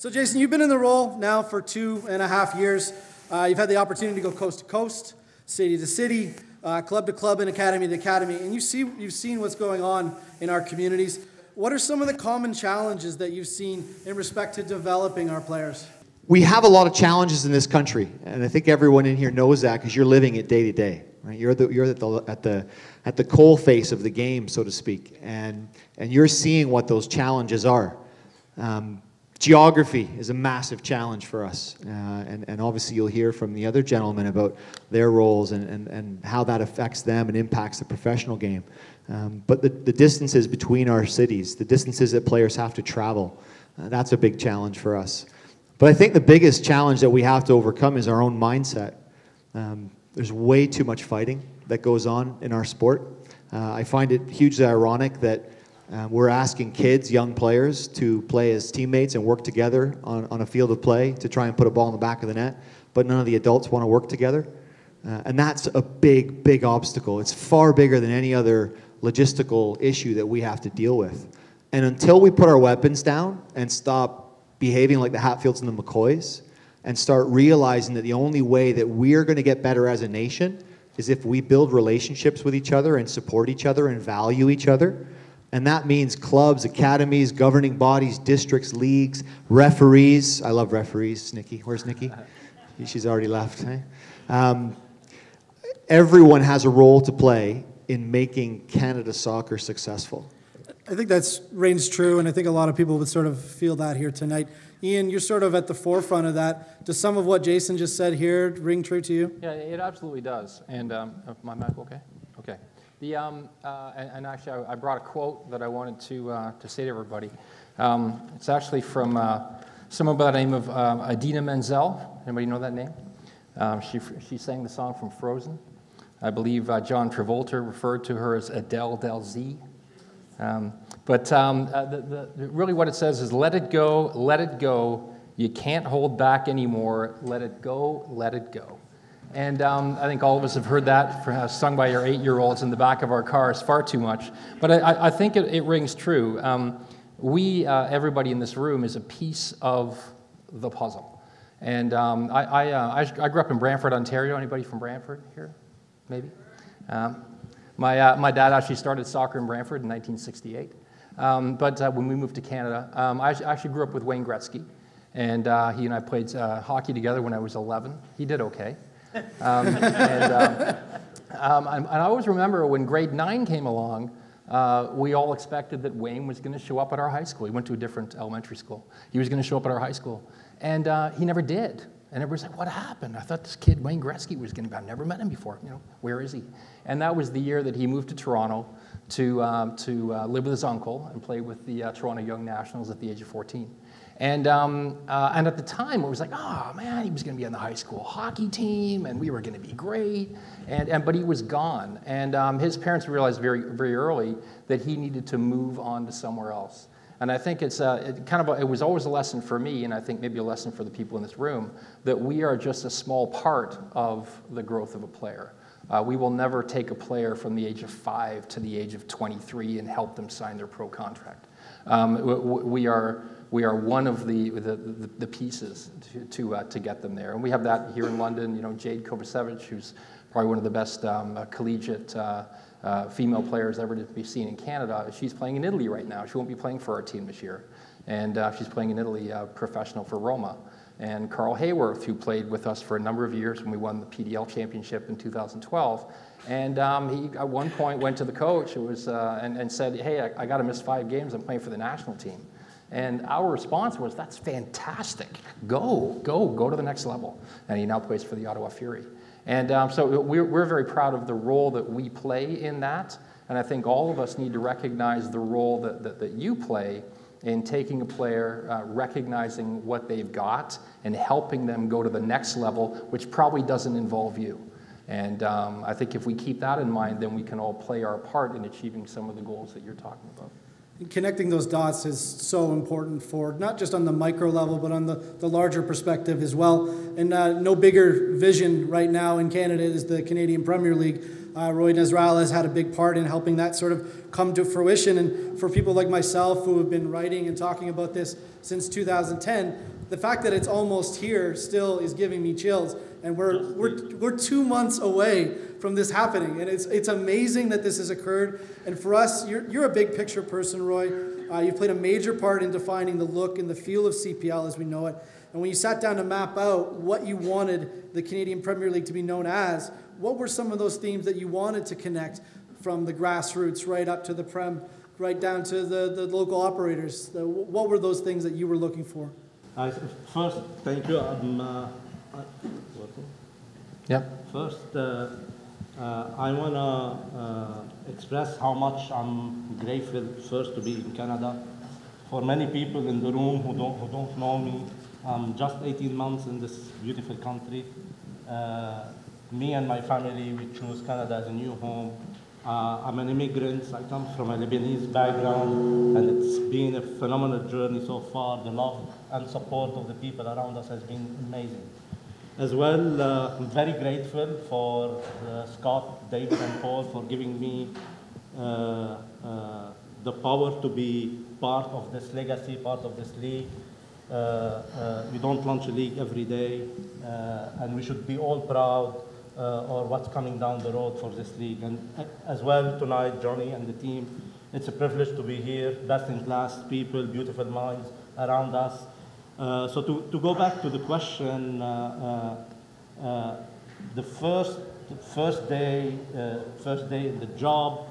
So Jason, you've been in the role now for 2.5 years. You've had the opportunity to go coast to coast, city to city, club to club, and academy to academy, and you've seen what's going on in our communities. What are some of the common challenges that you've seen in respect to developing our players? We have a lot of challenges in this country, and I think everyone in here knows that because you're living it day to day. Right? You're at the coal face of the game, so to speak, and you're seeing what those challenges are. Geography is a massive challenge for us, and obviously you'll hear from the other gentlemen about their roles and how that affects them and impacts the professional game. But the distances between our cities, the distances that players have to travel, that's a big challenge for us. But I think the biggest challenge that we have to overcome is our own mindset. There's way too much fighting that goes on in our sport. I find it hugely ironic that we're asking kids, young players, to play as teammates and work together on a field of play to try and put a ball in the back of the net, but none of the adults want to work together. And that's a big, big obstacle. It's far bigger than any other logistical issue that we have to deal with. And until we put our weapons down and stop behaving like the Hatfields and the McCoys and start realizing that the only way that we're going to get better as a nation is if we build relationships with each other and support each other and value each other. And that means clubs, academies, governing bodies, districts, leagues, referees. I love referees, Nikki. Where's Nikki? She's already left. Eh? Everyone has a role to play in making Canada Soccer successful. I think that reigns true, and I think a lot of people would sort of feel that here tonight. Ian, you're sort of at the forefront of that. Does some of what Jason just said here ring true to you? Yeah, it absolutely does. And my mic okay? Okay. And actually, I brought a quote that I wanted to say to everybody. It's actually from someone by the name of Idina Menzel. Anybody know that name? She sang the song from Frozen. I believe John Travolta referred to her as Adele Del Z. Really what it says is, let it go, let it go. You can't hold back anymore. Let it go, let it go. And I think all of us have heard that sung by our 8-year-olds in the back of our cars far too much. But I think it rings true. Everybody in this room is a piece of the puzzle. And I grew up in Brantford, Ontario. Anybody from Brantford here? Maybe? My dad actually started soccer in Brantford in 1968. When we moved to Canada, I actually grew up with Wayne Gretzky. And he and I played hockey together when I was 11. He did okay. And I always remember when grade 9 came along, we all expected that Wayne was going to show up at our high school. He went to a different elementary school. He was going to show up at our high school, and he never did. And everybody's like, "What happened? I thought this kid Wayne Gretzky was going to. I never met him before. You know, where is he?" And that was the year that he moved to Toronto to live with his uncle and play with the Toronto Young Nationals at the age of 14. And at the time, it was like, oh, man, he was going to be on the high school hockey team, and we were going to be great, but he was gone. And his parents realized very, very early that he needed to move on to somewhere else. And I think it was always a lesson for me, and I think maybe a lesson for the people in this room, that we are just a small part of the growth of a player. We will never take a player from the age of 5 to the age of 23 and help them sign their pro contract. We are one of the pieces to get them there. And we have that here in London. You know, Jade Kobasevich, who's probably one of the best collegiate female players ever to be seen in Canada. She's playing in Italy right now. She won't be playing for our team this year. And she's playing in Italy professional for Roma. And Carl Hayworth, who played with us for a number of years when we won the PDL championship in 2012. And he, at one point, went to the coach and said, hey, I got to miss 5 games. I'm playing for the national team. And our response was, that's fantastic. Go to the next level. And he now plays for the Ottawa Fury. And so we're very proud of the role that we play in that. And I think all of us need to recognize the role that you play in taking a player, recognizing what they've got, and helping them go to the next level, which probably doesn't involve you. And I think if we keep that in mind, then we can all play our part in achieving some of the goals that you're talking about. Connecting those dots is so important for not just on the micro level, but on the larger perspective as well. And no bigger vision right now in Canada is the Canadian Premier League. Roy Nasrallah has had a big part in helping that sort of come to fruition. And for people like myself who have been writing and talking about this since 2010, the fact that it's almost here still is giving me chills. And we're 2 months away from this happening. And it's amazing that this has occurred. And for us, you're a big picture person, Roy. You've played a major part in defining the look and the feel of CPL as we know it. And when you sat down to map out what you wanted the Canadian Premier League to be known as, what were some of those themes that you wanted to connect from the grassroots right up to the Prem, right down to the local operators? What were those things that you were looking for? First, thank you. I want to express how much I'm grateful first to be in Canada. For many people in the room who don't know me, I'm just 18 months in this beautiful country. Me and my family, we chose Canada as a new home. I'm an immigrant. I come from a Lebanese background, and it's been a phenomenal journey so far. The love and support of the people around us has been amazing. As well, I'm very grateful for Scott, David, and Paul for giving me the power to be part of this legacy, part of this league. We don't launch a league every day, and we should be all proud or what's coming down the road for this league. And as well, tonight, Johnny and the team, it's a privilege to be here, best-in-class people, beautiful minds around us. So to go back to the question, the first day in the job,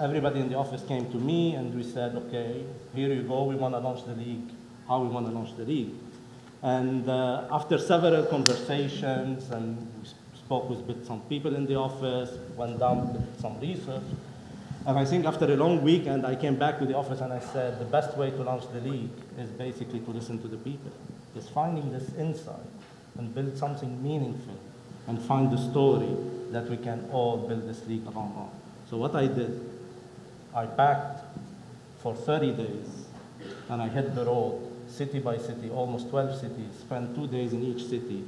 everybody in the office came to me and we said, okay, here you go, we want to launch the league, how we want to launch the league. And after several conversations, and we spoke with some people in the office, went down with some research, and I think after a long weekend, I came back to the office and I said, the best way to launch the league is basically to listen to the people. It's finding this insight and build something meaningful and find the story that we can all build this league around. So what I did, I packed for 30 days and I hit the road, city by city, almost 12 cities, spent 2 days in each city.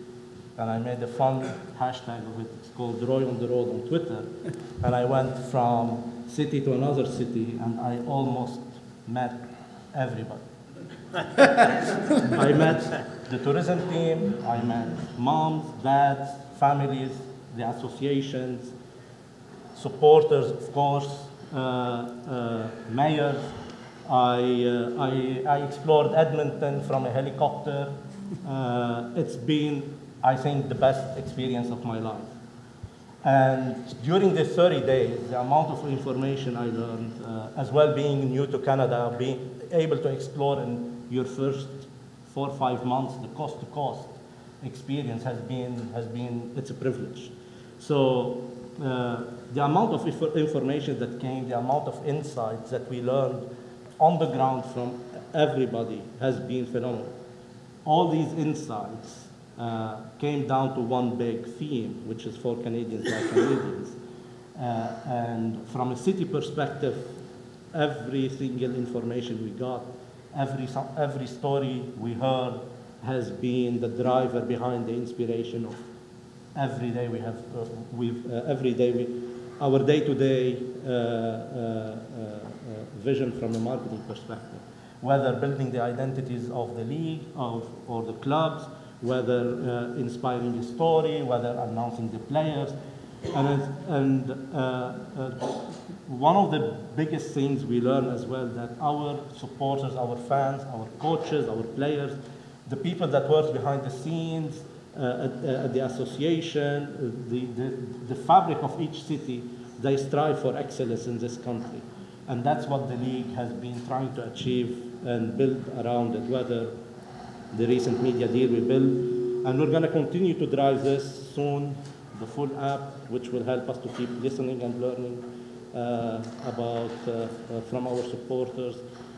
And I made a fun hashtag of it, it's called Roy on the Road on Twitter. And I went from city to another city, and I almost met everybody. I met the tourism team, I met moms, dads, families, the associations, supporters, of course, mayors. I explored Edmonton from a helicopter. It's been, I think, the best experience of my life. And during the 30 days, the amount of information I learned, as well being new to Canada, being able to explore in your first 4 or 5 months, the coast-to-coast experience has been, it's a privilege. So the amount of information that came, the amount of insights that we learned on the ground from everybody has been phenomenal. All these insights came down to one big theme, which is for Canadians by Canadians. And from a city perspective, every single information we got, every story we heard has been the driver behind the inspiration of every day we have, our day-to-day vision from a marketing perspective, whether building the identities of the league or the clubs, whether inspiring a story, whether announcing the players. And one of the biggest things we learned as well that our supporters, our fans, our coaches, our players, the people that work behind the scenes, at the association, the fabric of each city, they strive for excellence in this country. And that's what the league has been trying to achieve and build around it, whether the recent media deal we built, and we're going to continue to drive this soon, the full app, which will help us to keep listening and learning from our supporters,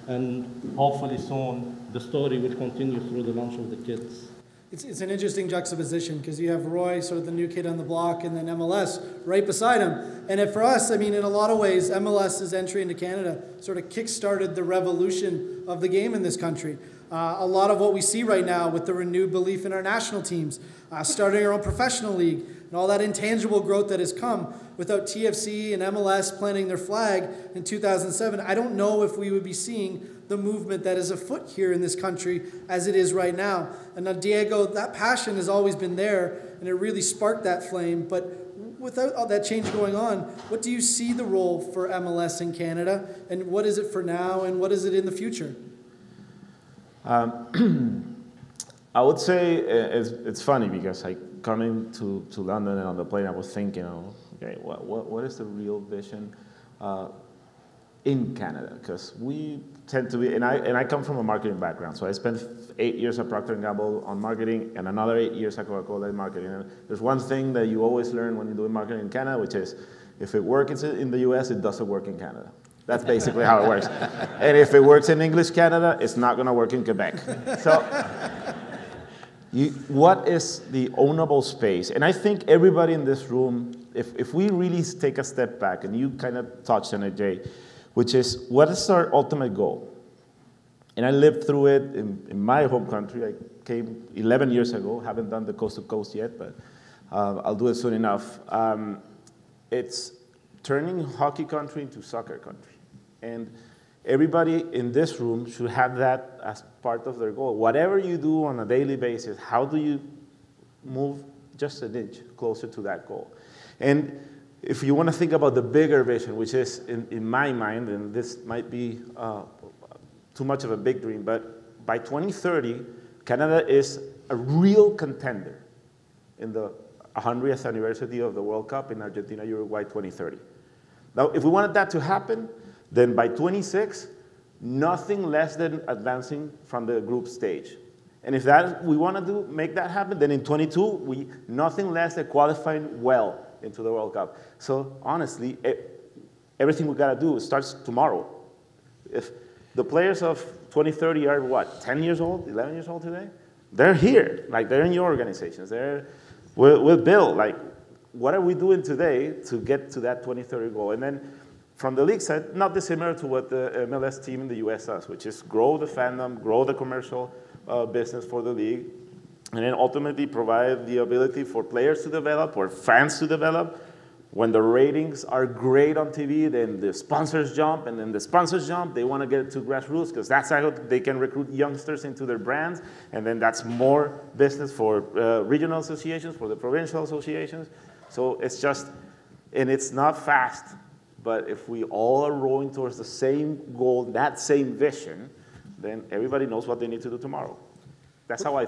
and hopefully soon the story will continue through the launch of the kits. It's an interesting juxtaposition because you have Roy, sort of the new kid on the block, and then MLS right beside him. And for us, I mean, in a lot of ways, MLS's entry into Canada sort of kick-started the revolution of the game in this country. A lot of what we see right now with the renewed belief in our national teams, starting our own professional league, and all that intangible growth that has come without TFC and MLS planting their flag in 2007, I don't know if we would be seeing the movement that is afoot here in this country as it is right now. And now, Diego, that passion has always been there, and it really sparked that flame. But without all that change going on, what do you see the role for MLS in Canada, and what is it for now, and what is it in the future? I would say it's funny because coming to London and on the plane, I was thinking, okay, what is the real vision in Canada? Because we tend to be, and I come from a marketing background, so I spent 8 years at Procter & Gamble on marketing and another 8 years at Coca-Cola in marketing. And there's one thing that you always learn when you're doing marketing in Canada, which is if it works in the US, it doesn't work in Canada. That's basically how it works. And if it works in English Canada, it's not going to work in Quebec. So what is the ownable space? And I think everybody in this room, if we really take a step back, and you kind of touched on it, Jay, which is what is our ultimate goal? And I lived through it in my home country. I came 11 years ago. Haven't done the coast to coast yet, but I'll do it soon enough. It's turning hockey country into soccer country. And everybody in this room should have that as part of their goal. Whatever you do on a daily basis, how do you move just an inch closer to that goal? And if you want to think about the bigger vision, which is, in my mind, and this might be too much of a big dream, but by 2030, Canada is a real contender in the 100th anniversary of the World Cup in Argentina, Uruguay, 2030. Now, if we wanted that to happen, then by 26, nothing less than advancing from the group stage. And if that we want to do, make that happen, then in 22, nothing less than qualifying well into the World Cup. So honestly, everything we got to do starts tomorrow. If the players of 2030 are what, 10 years old, 11 years old today? They're here, like they're in your organizations. They're with Bill, like what are we doing today to get to that 2030 goal? And then from the league side, not dissimilar to what the MLS team in the US does, which is grow the fandom, grow the commercial business for the league, and then ultimately provide the ability for players to develop or fans to develop. When the ratings are great on TV, then the sponsors jump, and then the sponsors jump. They want to get to grassroots because that's how they can recruit youngsters into their brands, and then that's more business for regional associations, for the provincial associations. So it's just, and it's not fast, but if we all are rowing towards the same goal, that same vision, then everybody knows what they need to do tomorrow. That's how I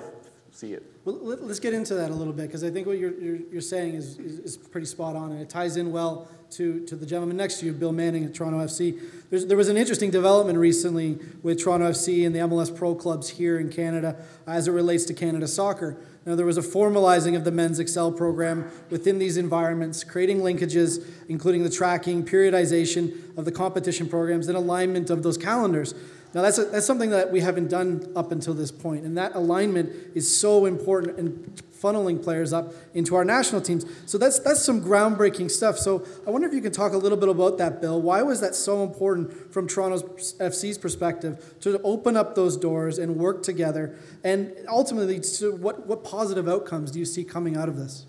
see it. Well, let's get into that a little bit, because I think what you're saying is pretty spot on, and it ties in well to the gentleman next to you, Bill Manning at Toronto FC. There was an interesting development recently with Toronto FC and the MLS Pro clubs here in Canada as it relates to Canada Soccer. Now, there was a formalizing of the men's Excel program within these environments, creating linkages, including the tracking, periodization of the competition programs, and alignment of those calendars. Now, that's something that we haven't done up until this point, and that alignment is so important in funneling players up into our national teams. So that's some groundbreaking stuff. So I wonder if you can talk a little bit about that, Bill. Why was that so important from Toronto FC's perspective to open up those doors and work together? And ultimately, to what positive outcomes do you see coming out of this?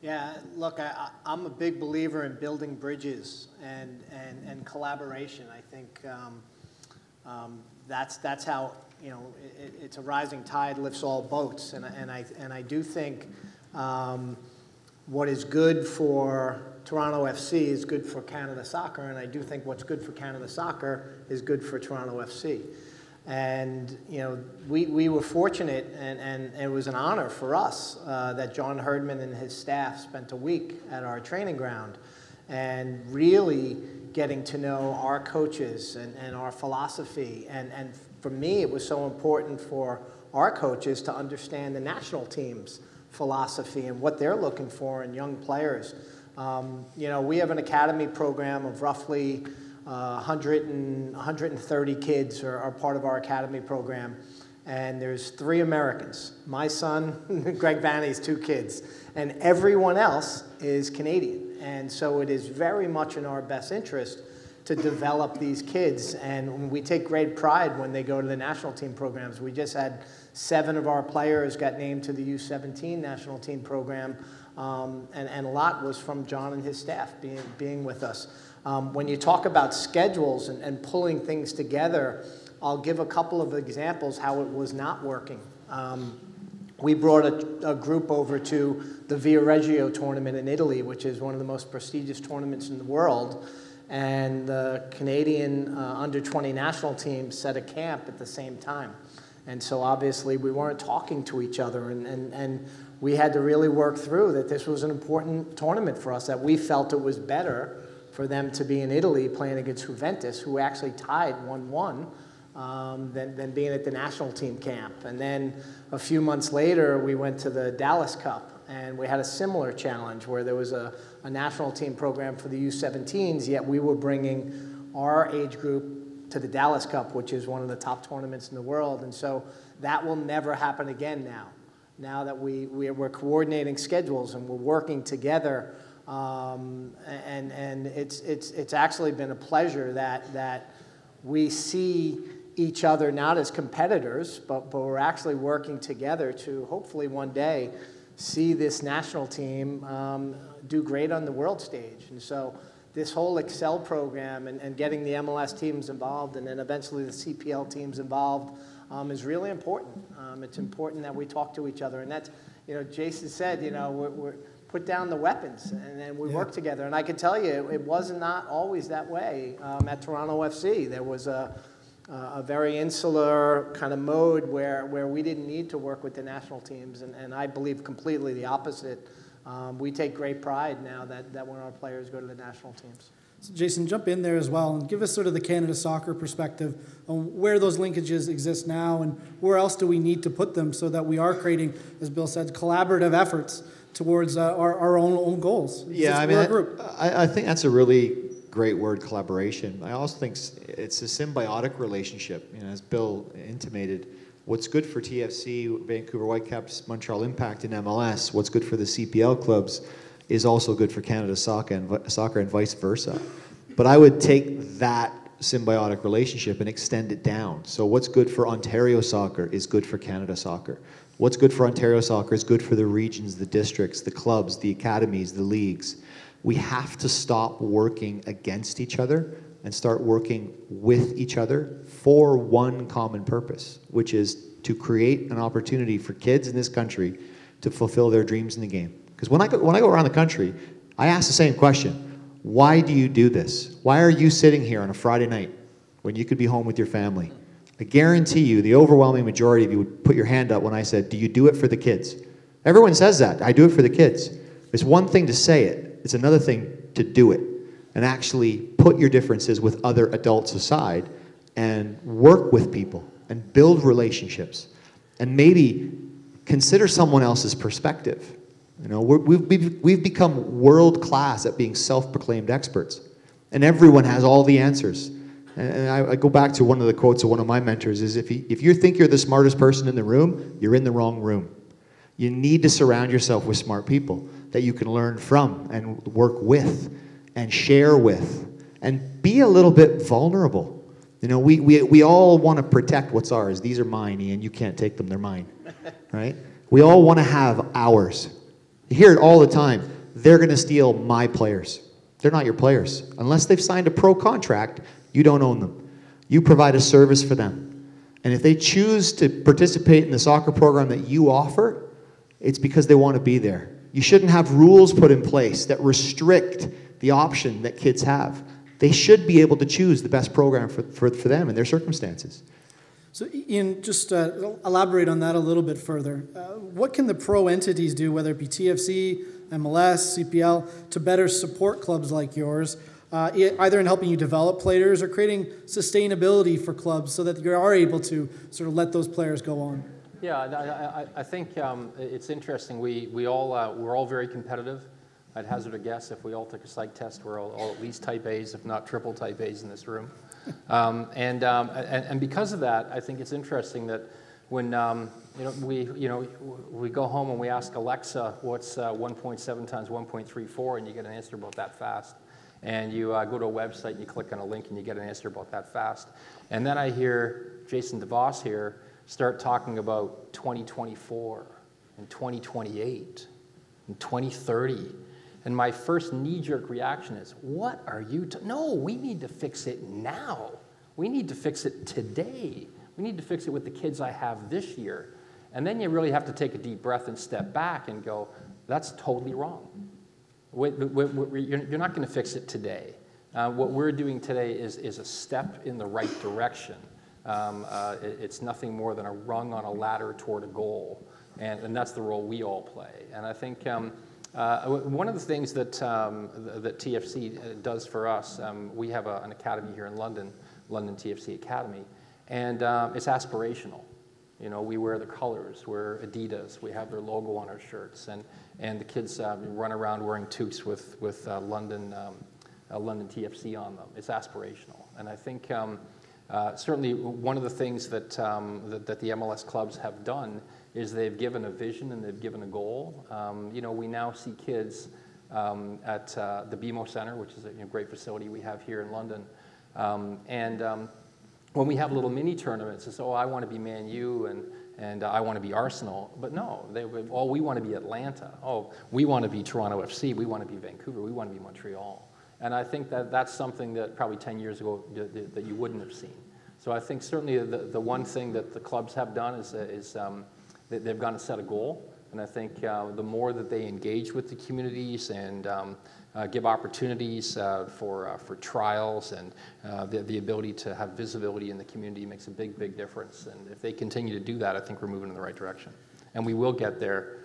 Yeah, look, I'm a big believer in building bridges and collaboration. I think that's how, you know, it's a rising tide lifts all boats, and I do think what is good for Toronto FC is good for Canada Soccer, and I do think what's good for Canada Soccer is good for Toronto FC. And you know, we were fortunate, and it was an honor for us that John Herdman and his staff spent a week at our training ground and really getting to know our coaches and our philosophy. And for me, it was so important for our coaches to understand the national team's philosophy and what they're looking for in young players. You know, we have an academy program of roughly 130 kids are part of our academy program. And there's 3 Americans, my son, Greg Vanney's 2 kids, and everyone else is Canadian. And so it is very much in our best interest to develop these kids. And we take great pride when they go to the national team programs. We just had 7 of our players got named to the U17 national team program, and a lot was from John and his staff being with us. When you talk about schedules and pulling things together, I'll give a couple of examples how it was not working. We brought a group over to the Viareggio tournament in Italy, which is one of the most prestigious tournaments in the world. And the Canadian under-20 national team set a camp at the same time. And so obviously we weren't talking to each other, and we had to really work through that this was an important tournament for us, that we felt it was better for them to be in Italy playing against Juventus, who actually tied 1-1, than being at the national team camp. And then a few months later, we went to the Dallas Cup, and we had a similar challenge where there was a national team program for the U17s, yet we were bringing our age group to the Dallas Cup, which is one of the top tournaments in the world. And so that will never happen again now. Now that we're coordinating schedules and we're working together, and it's actually been a pleasure that we see each other not as competitors, but we're actually working together to hopefully one day see this national team do great on the world stage. And so this whole Excel program and getting the MLS teams involved and then eventually the CPL teams involved is really important. It's important that we talk to each other. And that's, you know, Jason said, you know, we're put down the weapons, and then we work together. And I can tell you, it was not always that way at Toronto FC. There was a very insular kind of mode where we didn't need to work with the national teams, and I believe completely the opposite. We take great pride now that when our players go to the national teams. So Jason, jump in there as well and give us sort of the Canada Soccer perspective on where those linkages exist now and where else do we need to put them so that we are creating, as Bill said, collaborative efforts towards our own goals. Yeah, I mean, I think that's a really great word, collaboration. I also think it's a symbiotic relationship. You know, as Bill intimated, what's good for TFC, Vancouver Whitecaps, Montreal Impact, and MLS, what's good for the CPL clubs is also good for Canada Soccer and vice versa. But I would take that symbiotic relationship and extend it down. So what's good for Ontario Soccer is good for Canada Soccer. What's good for Ontario Soccer is good for the regions, the districts, the clubs, the academies, the leagues. We have to stop working against each other and start working with each other for one common purpose, which is to create an opportunity for kids in this country to fulfill their dreams in the game. Because when I go around the country, I ask the same question. Why do you do this? Why are you sitting here on a Friday night when you could be home with your family? I guarantee you the overwhelming majority of you would put your hand up when I said, do you do it for the kids? Everyone says that, I do it for the kids. It's one thing to say it, it's another thing to do it and actually put your differences with other adults aside and work with people and build relationships and maybe consider someone else's perspective. You know, we've become world class at being self-proclaimed experts, and everyone has all the answers. And I go back to one of the quotes of one of my mentors is, if you think you're the smartest person in the room, you're in the wrong room. You need to surround yourself with smart people that you can learn from and work with and share with and be a little bit vulnerable. You know, we all want to protect what's ours. These are mine, Ian. You can't take them. They're mine, right? We all want to have ours. You hear it all the time. They're going to steal my players. They're not your players. Unless they've signed a pro contract, you don't own them. You provide a service for them. And if they choose to participate in the soccer program that you offer, it's because they want to be there. You shouldn't have rules put in place that restrict the option that kids have. They should be able to choose the best program for them and their circumstances. So Ian, just elaborate on that a little bit further. What can the pro entities do, whether it be TFC, MLS, CPL, to better support clubs like yours? Either in helping you develop players or creating sustainability for clubs so that you are able to sort of let those players go on? Yeah, I think it's interesting. We're all very competitive. I'd hazard a guess if we all took a psych test, we're all at least type A's, if not triple type A's in this room. And because of that, I think it's interesting that when we go home and we ask Alexa what's 1.7 times 1.34, and you get an answer about that fast. and you go to a website and you click on a link and you get an answer about that fast. And then I hear Jason de Vos here start talking about 2024 and 2028 and 2030. And my first knee-jerk reaction is, what are you, no, we need to fix it now. We need to fix it today. We need to fix it with the kids I have this year. And then you really have to take a deep breath and step back and go, that's totally wrong. You're not going to fix it today. What we're doing today is a step in the right direction. It's nothing more than a rung on a ladder toward a goal. And that's the role we all play. And I think one of the things that, that TFC does for us, we have an academy here in London, London TFC Academy, and it's aspirational. You know, we wear the colors, we're Adidas, we have their logo on our shirts, and the kids run around wearing toques with London TFC on them. It's aspirational. And I think certainly one of the things that, that the MLS clubs have done is they've given a vision and they've given a goal. You know, we now see kids at the BMO Center, which is a great facility we have here in London. When we have little mini tournaments, it's, oh, I want to be Man U and I want to be Arsenal. But no, oh, we want to be Atlanta. Oh, we want to be Toronto FC. We want to be Vancouver. We want to be Montreal. And I think that that's something that probably 10 years ago that you wouldn't have seen. So I think certainly the one thing that the clubs have done is they've gone and set a goal. And I think the more that they engage with the communities and give opportunities for trials and the ability to have visibility in the community makes a big, big difference. And if they continue to do that, I think we're moving in the right direction. And we will get there,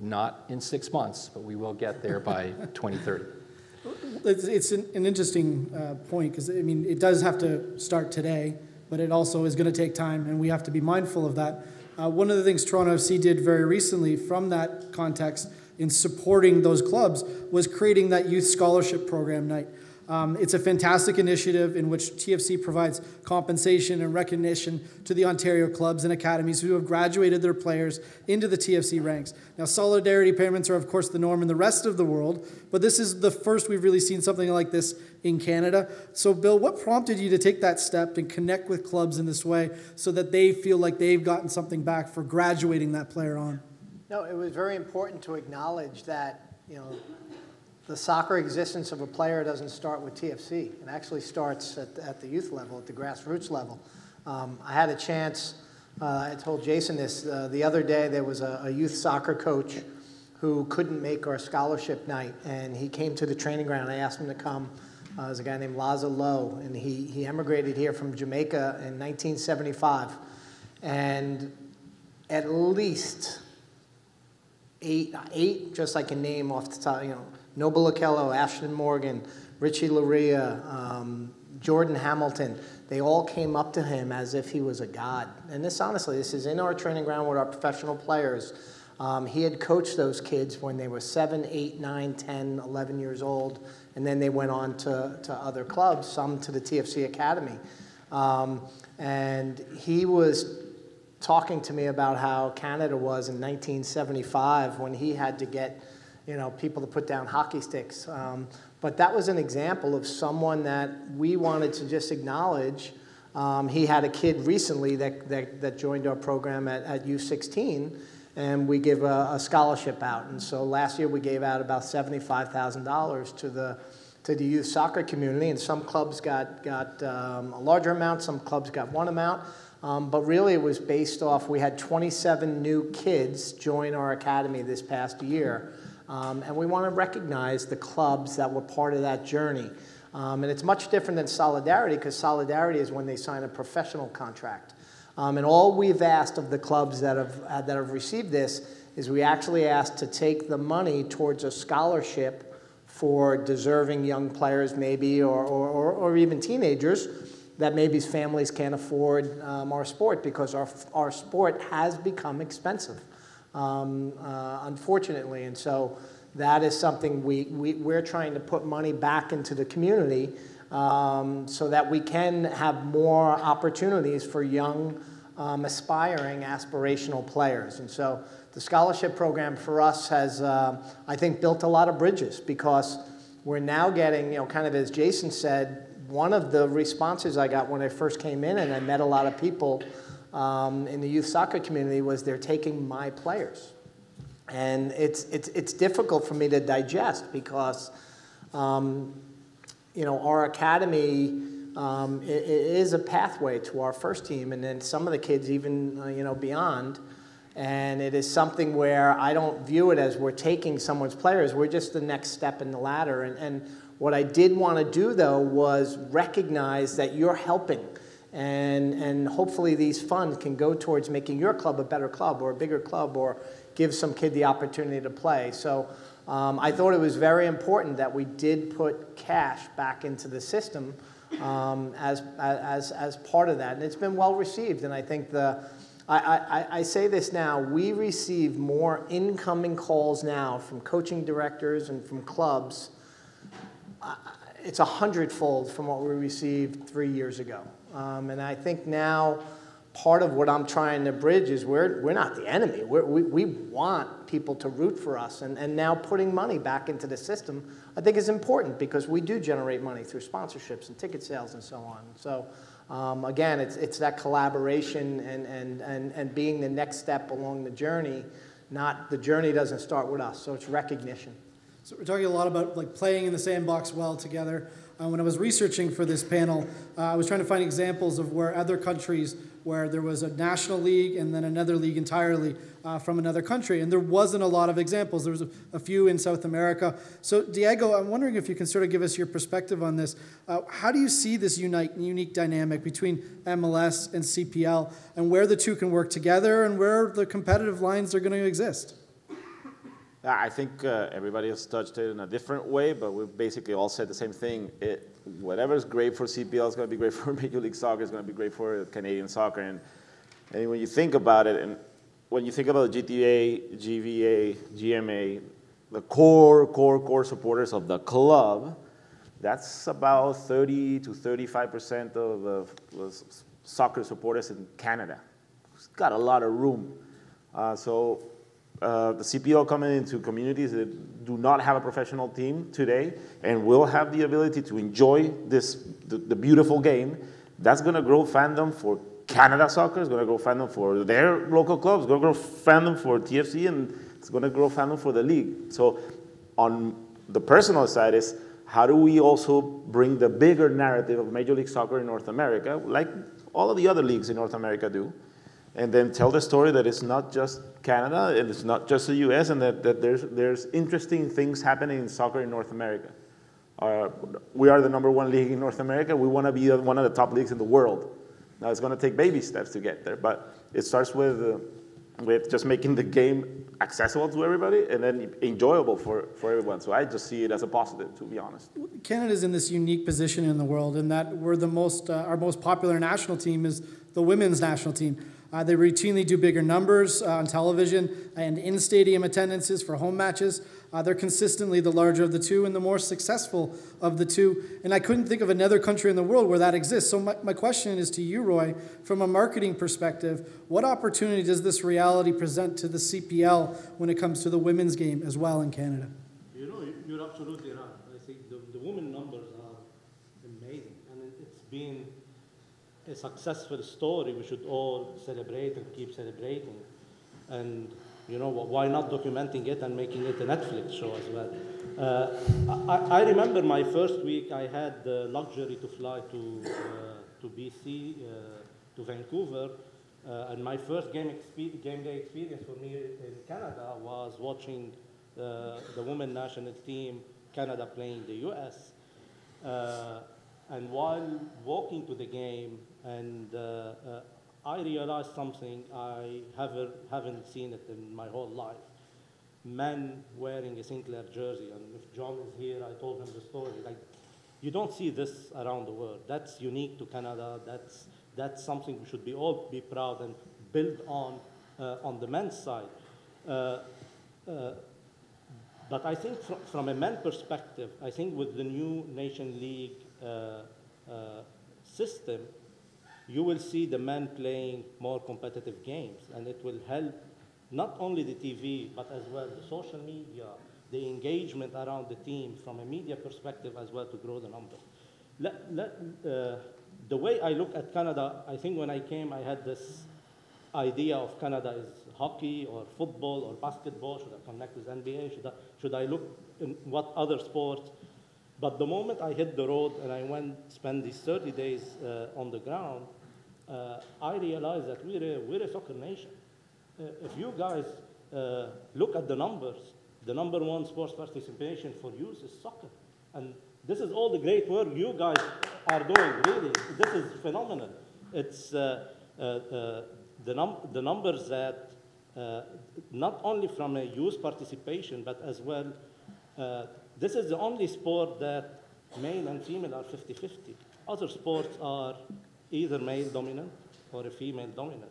not in 6 months, but we will get there by 2030. It's an interesting point because, I mean, it does have to start today, but it also is going to take time, and we have to be mindful of that. One of the things Toronto FC did very recently from that context in supporting those clubs was creating that youth scholarship program night. It's a fantastic initiative in which TFC provides compensation and recognition to the Ontario clubs and academies who have graduated their players into the TFC ranks. Now, solidarity payments are, of course, the norm in the rest of the world, but this is the first we've really seen something like this in Canada. So, Bill, what prompted you to take that step and connect with clubs in this way so that they feel like they've gotten something back for graduating that player on? No, it was very important to acknowledge that, you know, the soccer existence of a player doesn't start with TFC. It actually starts at the youth level, at the grassroots level. I had a chance, I told Jason this, the other day there was a youth soccer coach who couldn't make our scholarship night, and he came to the training ground. I asked him to come. There's a guy named Laza Lowe, and he emigrated here from Jamaica in 1975. And at least eight, just I can name off the top, you know, Noble Okello, Ashton Morgan, Richie Luria, Jordan Hamilton, they all came up to him as if he was a god. And this, honestly, this is in our training ground with our professional players. He had coached those kids when they were 7, 8, 9, 10, 11 years old, and then they went on to other clubs, some to the TFC Academy. And he was talking to me about how Canada was in 1975 when he had to get, you know, people to put down hockey sticks. But that was an example of someone that we wanted to just acknowledge. He had a kid recently that joined our program at U16, and we give a scholarship out. And so last year we gave out about $75,000 to the youth soccer community, and some clubs got a larger amount, some clubs got one amount. But really it was based off, we had 27 new kids join our academy this past year. And we want to recognize the clubs that were part of that journey. And it's much different than solidarity, because solidarity is when they sign a professional contract. And all we've asked of the clubs that have received this is we actually asked to take the money towards a scholarship for deserving young players maybe, or even teenagers that maybe families can't afford our sport, because our sport has become expensive. Unfortunately, and so that is something we're trying to put money back into the community so that we can have more opportunities for young, aspiring, aspirational players. And so the scholarship program for us has, I think, built a lot of bridges, because We're now getting, you know, kind of as Jason said, one of the responses I got when I first came in, and I met a lot of people in the youth soccer community, was they're taking my players. And it's difficult for me to digest because, you know, our academy it is a pathway to our first team, and then some of the kids even, you know, beyond. And it is something where I don't view it as we're taking someone's players. We're just the next step in the ladder. And what I did want to do, though, was recognize that you're helping. And hopefully these funds can go towards making your club a better club or a bigger club, or give some kid the opportunity to play. So I thought it was very important that we did put cash back into the system as part of that. And it's been well received. And I think I say this now, we receive more incoming calls now from coaching directors and from clubs. It's 100-fold from what we received 3 years ago. And I think now part of what I'm trying to bridge is we're not the enemy. We want people to root for us. And now putting money back into the system, I think, is important, because we do generate money through sponsorships and ticket sales and so on. So again, it's that collaboration and being the next step along the journey. Not the journey doesn't start with us, so it's recognition. So we're talking a lot about like playing in the sandbox well together. When I was researching for this panel, I was trying to find examples of where other countries, where there was a national league and then another league entirely from another country. And there wasn't a lot of examples. There was a few in South America. So Diego, I'm wondering if you can sort of give us your perspective on this. How do you see this unique dynamic between MLS and CPL, and where the two can work together and where the competitive lines are going to exist? I think everybody has touched it in a different way, but we've basically all said the same thing. Whatever's great for CPL is going to be great for Major League Soccer, is going to be great for Canadian soccer. And when you think about it, and when you think about the GTA, GVA, GMA, the core supporters of the club, that's about 30 to 35% of the soccer supporters in Canada. It's got a lot of room. The CPL coming into communities that do not have a professional team today and will have the ability to enjoy the beautiful game, that's going to grow fandom for Canada Soccer, it's going to grow fandom for their local clubs, it's going to grow fandom for TFC, and it's going to grow fandom for the league. So on the personal side is, how do we also bring the bigger narrative of Major League Soccer in North America, like all of the other leagues in North America do, and then tell the story that it's not just Canada, and it's not just the US, and that there's interesting things happening in soccer in North America. We are the #1 league in North America. We want to be one of the top leagues in the world. Now, it's going to take baby steps to get there, but it starts with just making the game accessible to everybody and then enjoyable for everyone. So I just see it as a positive, to be honest. Canada's in this unique position in the world in that we're the most, our most popular national team is the women's national team. They routinely do bigger numbers on television and in-stadium attendances for home matches. They're consistently the larger of the two and the more successful of the two. And I couldn't think of another country in the world where that exists. So my question is to you, Roy, from a marketing perspective, what opportunity does this reality present to the CPL when it comes to the women's game as well in Canada? You know, you're absolutely right. I think the women numbers are amazing. And it's been a successful story. We should all celebrate and keep celebrating. And, you know, why not documenting it and making it a Netflix show as well? I remember my first week, I had the luxury to fly to BC, to Vancouver, and my first game day experience for me in Canada was watching the women's national team, Canada, playing the US. And while walking to the game, and I realized something I haven't seen it in my whole life. Men wearing a Sinclair jersey, and if John is here, I told him the story. Like, you don't see this around the world. That's unique to Canada. That's something we should all be proud and build on the men's side. But I think from a men's perspective, I think with the new Nation League system, you will see the men playing more competitive games, and it will help not only the TV, but as well the social media, the engagement around the team from a media perspective as well to grow the number. The way I look at Canada, I think when I came, I had this idea of Canada is hockey or football or basketball. Should I connect with NBA? Should I look in what other sports? But the moment I hit the road and I went spend these 30 days on the ground, I realized that we're a soccer nation. If you guys look at the numbers, the number one sports participation for youth is soccer. And this is all the great work you guys are doing, really. This is phenomenal. It's the numbers that, not only from a youth participation, but as well, this is the only sport that male and female are 50-50. Other sports are either male dominant or a female dominant.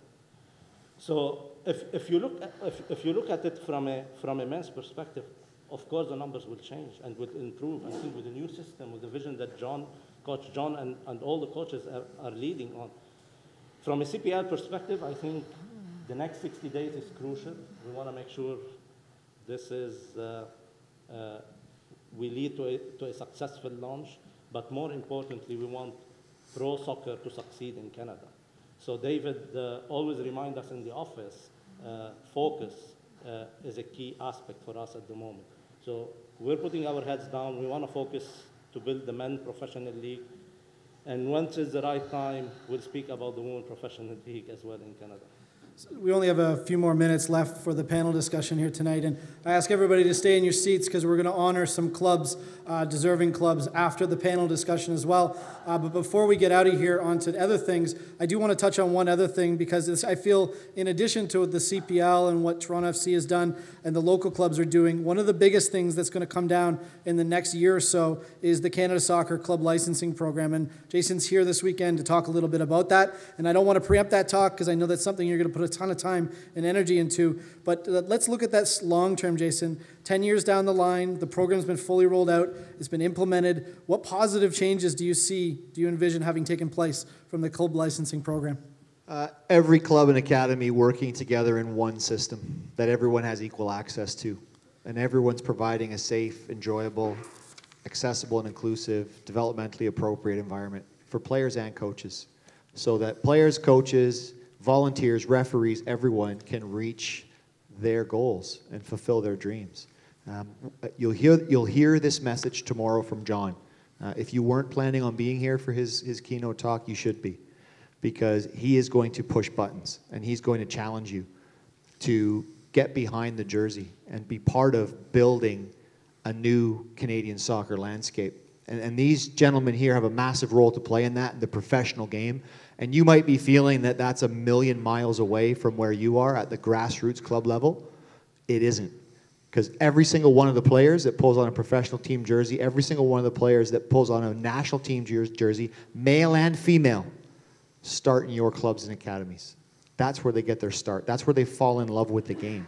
So if you look at it from a men's perspective, of course the numbers will change and will improve. I think with the new system, with the vision that Coach John and all the coaches are leading on. From a CPL perspective, I think the next 60 days is crucial. We want to make sure this is we lead to a successful launch, but more importantly, we want pro soccer to succeed in Canada. So David always reminds us in the office, focus is a key aspect for us at the moment. So we're putting our heads down. We want to focus to build the men's professional league. And once is the right time, we'll speak about the women's professional league as well in Canada. So we only have a few more minutes left for the panel discussion here tonight, and I ask everybody to stay in your seats because we're going to honor some clubs, deserving clubs, after the panel discussion as well. But before we get out of here onto other things, I do want to touch on one other thing because this, I feel, in addition to the CPL and what Toronto FC has done and the local clubs are doing, one of the biggest things that's going to come down in the next year or so is the Canada Soccer Club Licensing Program. And Jason's here this weekend to talk a little bit about that, and I don't want to preempt that talk because I know that's something you're going to put a ton of time and energy into, but let's look at that long term, Jason. 10 years down the line, the program's been fully rolled out, it's been implemented. What positive changes do you see, do you envision having taken place from the club licensing program? Every club and academy working together in one system that everyone has equal access to, and everyone's providing a safe, enjoyable, accessible and inclusive, developmentally appropriate environment for players and coaches, so that players, coaches, volunteers, referees, everyone can reach their goals and fulfill their dreams. You'll hear this message tomorrow from John. If you weren't planning on being here for his keynote talk, you should be, because he is going to push buttons and he's going to challenge you to get behind the jersey and be part of building a new Canadian soccer landscape. And these gentlemen here have a massive role to play in that, in the professional game. And you might be feeling that that's a million miles away from where you are at the grassroots club level. It isn't. Because every single one of the players that pulls on a professional team jersey, every single one of the players that pulls on a national team jersey, male and female, start in your clubs and academies. That's where they get their start. That's where they fall in love with the game.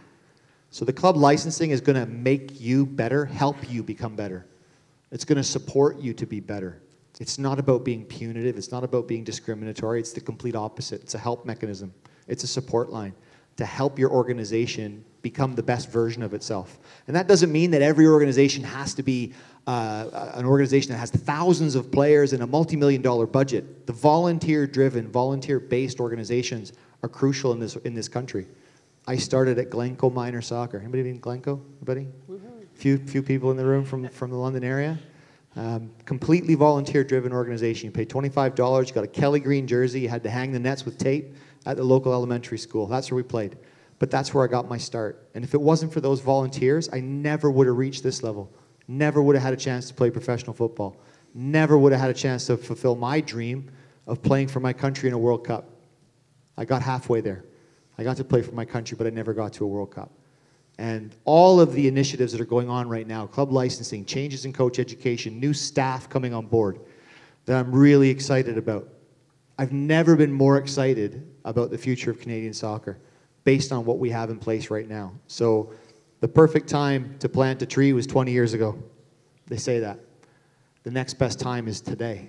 So the club licensing is going to make you better, help you become better. It's going to support you to be better. It's not about being punitive. It's not about being discriminatory. It's the complete opposite. It's a help mechanism. It's a support line to help your organization become the best version of itself. And that doesn't mean that every organization has to be an organization that has thousands of players and a multi-million-dollar budget. The volunteer-driven, volunteer-based organizations are crucial in this country. I started at Glencoe Minor Soccer. Anybody been in Glencoe? Anybody? Few people in the room from the London area. Completely volunteer-driven organization. You pay $25, you got a Kelly Green jersey, you had to hang the nets with tape at the local elementary school. That's where we played. But that's where I got my start. And if it wasn't for those volunteers, I never would have reached this level. Never would have had a chance to play professional football. Never would have had a chance to fulfill my dream of playing for my country in a World Cup. I got halfway there. I got to play for my country, but I never got to a World Cup. And all of the initiatives that are going on right now, club licensing, changes in coach education, new staff coming on board, that I'm really excited about. I've never been more excited about the future of Canadian soccer based on what we have in place right now. So the perfect time to plant a tree was 20 years ago. They say that. The next best time is today.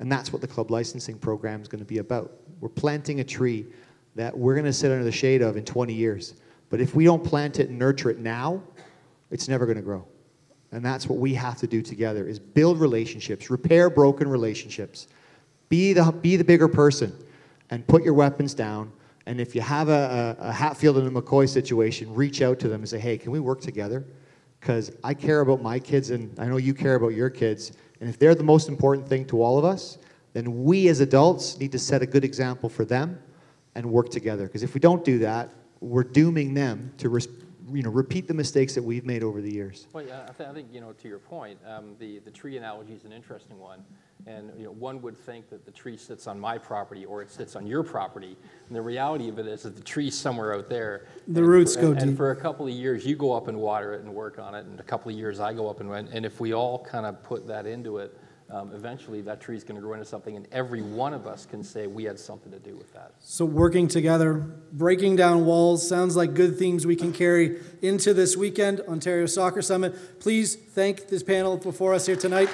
And that's what the club licensing program is going to be about. We're planting a tree that we're going to sit under the shade of in 20 years. But if we don't plant it and nurture it now, it's never going to grow. And that's what we have to do together, is build relationships, repair broken relationships, be the bigger person, and put your weapons down. And if you have a Hatfield and a McCoy situation, reach out to them and say, hey, can we work together? Because I care about my kids, and I know you care about your kids. And if they're the most important thing to all of us, then we as adults need to set a good example for them and work together. Because if we don't do that, we're dooming them to repeat the mistakes that we've made over the years. Well, yeah, I think to your point, the tree analogy is an interesting one. And one would think that the tree sits on my property or it sits on your property. And the reality of it is that the tree's somewhere out there. The roots go deep. And for a couple of years, you go up and water it and work on it. And a couple of years, I go up and run. And if we all kind of put that into it, eventually that tree's going to grow into something. And every one of us can say we had something to do with that. So working together, breaking down walls, sounds like good themes we can carry into this weekend, Ontario Soccer Summit. Please thank this panel before us here tonight.